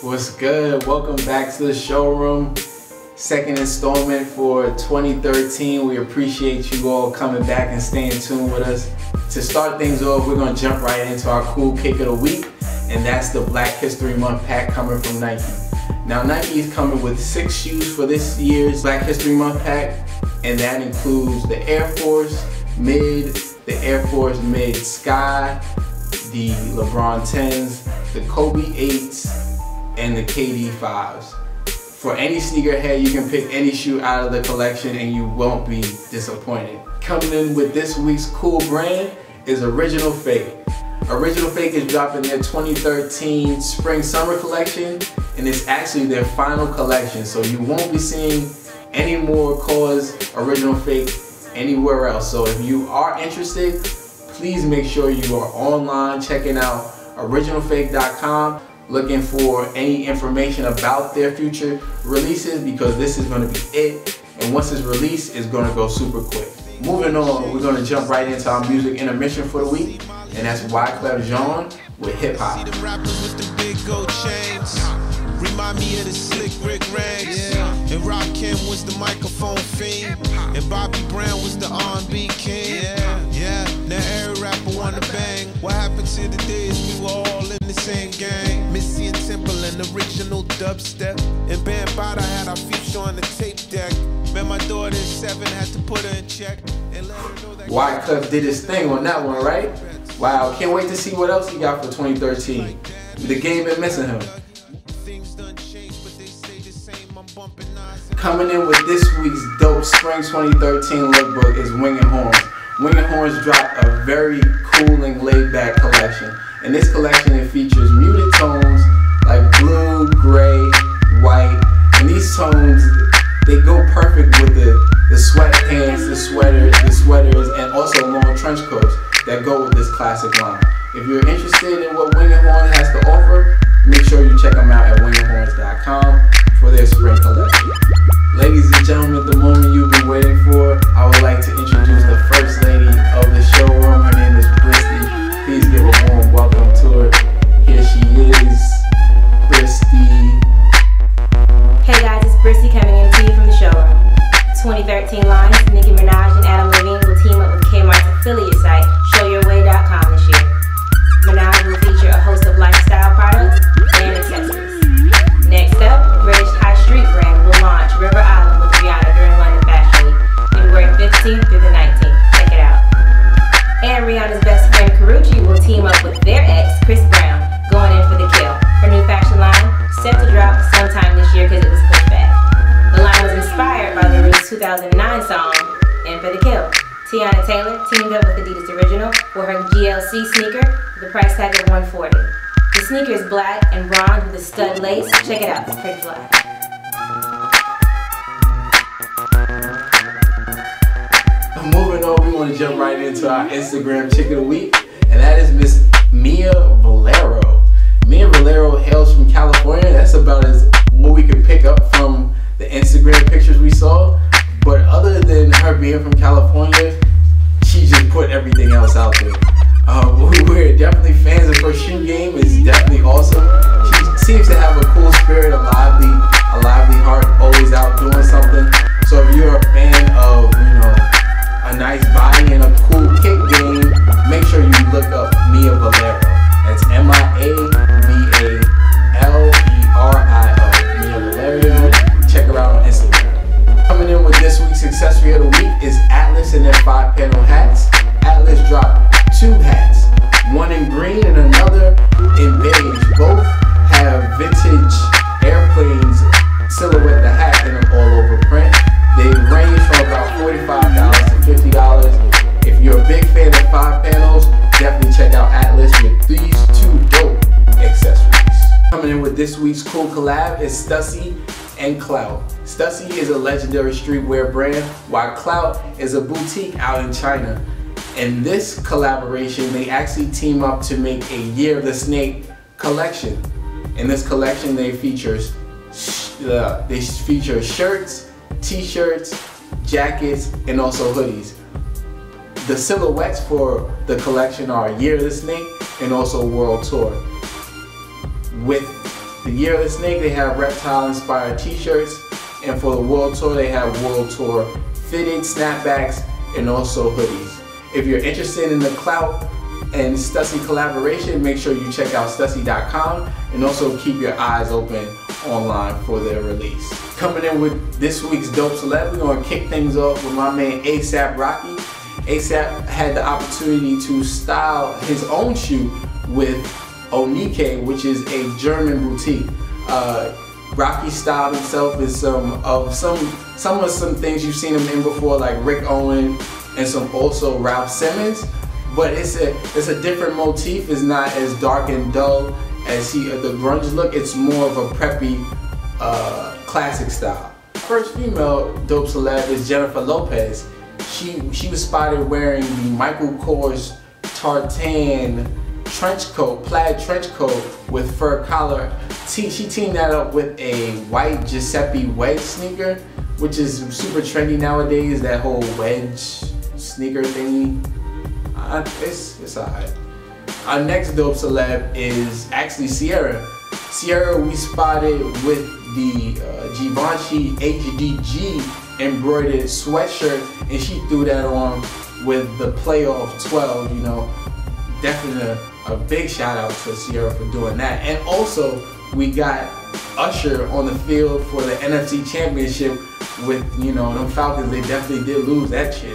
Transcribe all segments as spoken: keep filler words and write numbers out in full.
What's good? Welcome back to the showroom. Second installment for twenty thirteen. We appreciate you all coming back and staying tuned with us. To start things off, we're gonna jump right into our cool kick of the week, and that's the Black History Month pack coming from Nike. Now Nike is coming with six shoes for this year's Black History Month pack, and that includes the Air Force Mid, the Air Force Mid Sky, the LeBron tens, the Kobe eights, and the K D fives. For any sneakerhead, you can pick any shoe out of the collection and you won't be disappointed. Coming in with this week's cool brand is Original Fake. Original Fake is dropping their twenty thirteen Spring Summer collection, and it's actually their final collection, so you won't be seeing any more Kors Original Fake anywhere else. So if you are interested, please make sure you are online checking out original fake dot com, looking for any information about their future releases, because this is going to be it, and once it's released, it's going to go super quick. Moving on, we're going to jump right into our music intermission for the week, and that's Wyclef Jean with Hip Hop. See the rappers with the big gold chains remind me of the Slick Rick rags, yeah. And Rakim was the microphone fiend, and Bobby Brown was the R and B king, yeah. Yeah, now every rapper wanna bang. What happened to the days we were all in the same gang? Missy and Temple and original dubstep, and Bambada had our future on the tape deck. Man, my daughter is seven, had to put her in check and let her know that Wyclef did his thing on that one, right? Wow, can't wait to see what else he got for twenty thirteen. The game been missing him. Coming in with this week's dope Spring twenty thirteen lookbook is Wing and Horns. Wing and Horns dropped a very cool and laid-back collection. In this collection, it features muted tones like blue, gray, white, and these tones, they go perfect with the, the sweatpants, the sweaters, the sweaters, and also long trench coats that go with this classic line. If you're interested in what Wing and Horns has to offer, make sure you check them out at wing and horns dot com for their spring collection. Ladies and gentlemen, the moment you've been waiting for, I would like to introduce the first lady of the showroom. Her name is Christy. Please give a warm welcome to her. Here she is, Christy. Hey guys, it's Christy coming in to you from the showroom. twenty thirteen lines, Nicki Minaj and Adam Levine will team up with Kmart's affiliate site, show your way dot com this year. Minaj will feature a host of lifestyle products and accessories. Next up, British High Street brand will launch River Island with Rihanna during London Fashion Week, February fifteenth through the nineteenth. Check it out. And Rihanna's best friend Karuchi will team up with their ex, Chris Brown, going in for the kill. Her new fashion line, set to drop sometime this year because it was pushed back. The line was inspired by the Reed's two thousand nine song, In for the Kill. Tiana Taylor teamed up with Adidas Original for her G L C sneaker, the price tag of one forty. The sneaker is black and bronze with a stud lace. Check it out, it's pretty fly. Moving on, we want to jump right into our Instagram chick of the week, and that is Miss Mia Valero. Mia Valero hails from California. That's about as what we can pick up from the Instagram pictures we saw. But other than her being from California, she just put everything else out there. Um, we're definitely fans of her shoe game. It's definitely awesome. She seems to have a cool spirit, a lively, a lively heart, always out doing something. So if you're a fan of, you know, a nice body and a cool kick game, make sure you look up Mia Valero. That's M I A V A L E R I O. Mia Valero. Check her out on Instagram. Coming in with this week's accessory of the week is Atlas and their five panel hats. Atlas dropped two hats, one in green and another in beige. Both have vintage airplanes silhouette the hat in an all over print. They range from about forty-five dollars to fifty dollars. If you're a big fan of five panels, definitely check out Atlas with these two dope accessories. Coming in with this week's cool collab is Stussy and Clout. Stussy is a legendary streetwear brand, while Clout is a boutique out in China. In this collaboration, they actually team up to make a Year of the Snake collection. In this collection, they feature, uh, they feature shirts, t-shirts, jackets, and also hoodies. The silhouettes for the collection are Year of the Snake and also World Tour. With The Year of the Snake, they have reptile-inspired t-shirts, and for the World Tour, they have World Tour fitted snapbacks and also hoodies. If you're interested in the Clout and Stussy collaboration, make sure you check out Stussy dot com and also keep your eyes open online for their release. Coming in with this week's Dope Celeb, we're going to kick things off with my man A$AP Rocky. A$AP had the opportunity to style his own shoe with Onike, which is a German boutique. Uh, Rocky styled himself with some of some some of some things you've seen him in before, like Rick Owens and some also Ralph Simmons. But it's a it's a different motif. It's not as dark and dull as he the grunge look. It's more of a preppy uh, classic style. First female dope celeb is Jennifer Lopez. She she was spotted wearing the Michael Kors tartan trench coat, plaid trench coat with fur collar. She teamed that up with a white Giuseppe wedge sneaker, which is super trendy nowadays. That whole wedge sneaker thingy. Uh, it's it's alright. Our next dope celeb is actually Sierra. Sierra we spotted with the uh, Givenchy H D G embroidered sweatshirt, and she threw that on with the Playoff twelve. You know, definitely a, a big shout out to Sierra for doing that. And also we got Usher on the field for the N F C Championship with, you know, them Falcons. They definitely did lose that shit.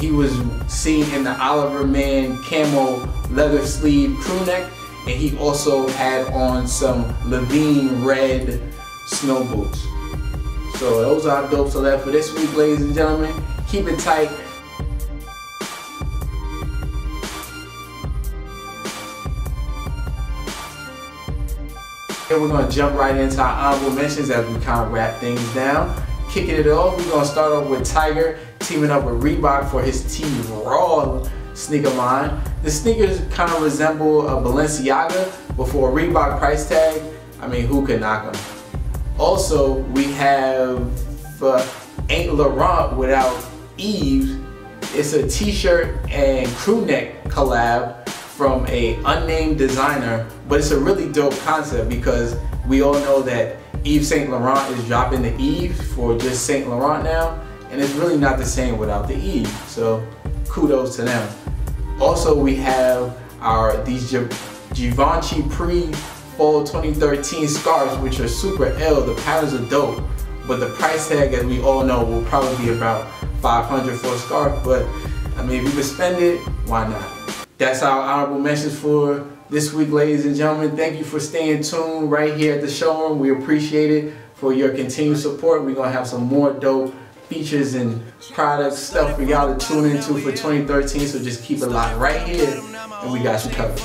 He was seen in the Oliver Man camo leather sleeve crew neck, and he also had on some Levine red snow boots. So those are our dope celebs for this week, ladies and gentlemen. Keep it tight. And we're gonna jump right into our honorable mentions as we kind of wrap things down. Kicking it off, we're gonna start off with Tiger teaming up with Reebok for his Team Raw sneaker line. The sneakers kind of resemble a Balenciaga, but for a Reebok price tag, I mean, who could knock them? Also, we have uh, Ain't Laurent Without Eve. It's a t-shirt and crew neck collab from a unnamed designer, but it's a really dope concept because we all know that Yves Saint Laurent is dropping the Eve for just Saint Laurent now, and it's really not the same without the Eve, so kudos to them. Also, we have our these Givenchy pre-fall twenty thirteen scarves, which are super ill. The patterns are dope, but the price tag, as we all know, will probably be about five hundred dollars for a scarf, but I mean, if you can spend it, why not? That's our honorable mentions for this week, ladies and gentlemen. Thank you for staying tuned right here at the showroom. We appreciate it for your continued support. We're gonna have some more dope features and products, stuff for y'all to tune into for twenty thirteen, so just keep it locked right here, and we got you covered.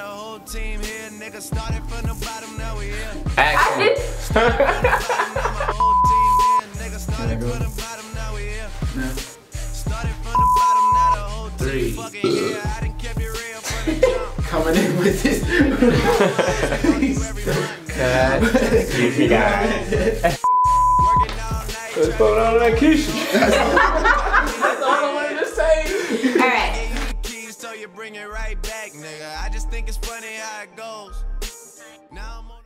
Peace. Action. Three. Coming in with this. God. You got it. Let's throw down that Keisha. That's all I wanted to say. Alright. Keys, so you bring it right back, nigga. I just think it's funny how it goes. Now I'm